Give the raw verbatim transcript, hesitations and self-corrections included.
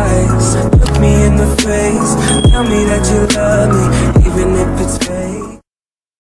lies. Look me in the face, tell me that you love me, even if it's fake.